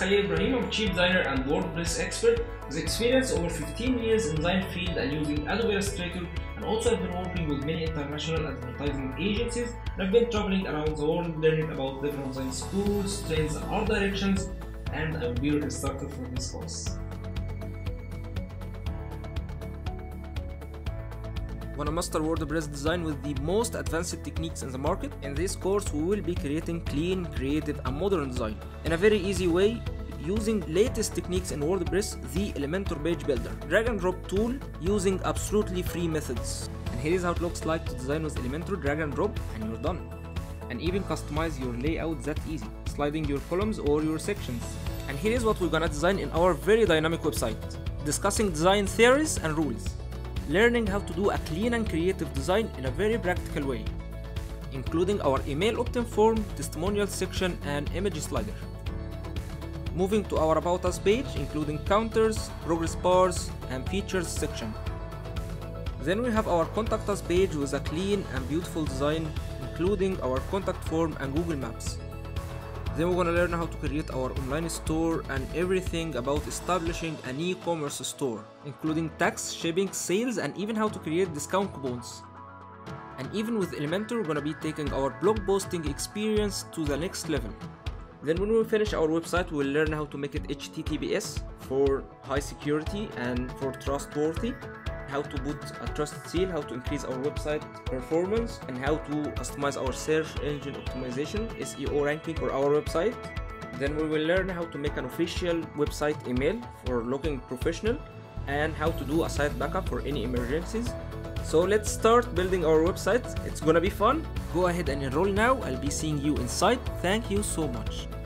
Khalil Ibrahim, I'm a chief designer and WordPress expert with experience over 15 years in design field and using Adobe Illustrator, and also I've been working with many international advertising agencies, and I've been traveling around the world learning about different design tools, trends and art directions, and I will be your instructor for this course. Want to master WordPress design with the most advanced techniques in the market? In this course we will be creating clean, creative and modern design in a very easy way using latest techniques in WordPress, the Elementor page builder drag and drop tool using absolutely free methods. And here is how it looks like to design with Elementor. Drag and drop and you're done. And even customize your layout that easy, sliding your columns or your sections. And here is what we're gonna design in our very dynamic website, discussing design theories and rules, learning how to do a clean and creative design in a very practical way, including our email opt-in form, testimonial section and image slider. Moving to our About Us page, including counters, progress bars and features section. Then we have our Contact Us page with a clean and beautiful design, including our contact form and Google Maps. Then we're gonna learn how to create our online store and everything about establishing an e-commerce store, including tax, shipping, sales, and even how to create discount coupons. And even with Elementor, we're gonna be taking our blog posting experience to the next level. Then when we finish our website, we'll learn how to make it HTTPS for high security and for trustworthy, how to put a trusted seal, how to increase our website performance, and how to customize our search engine optimization, SEO ranking for our website. Then we will learn how to make an official website email for looking professional and how to do a site backup for any emergencies. So let's start building our website. It's gonna be fun. Go ahead and enroll now. I'll be seeing you inside. Thank you so much.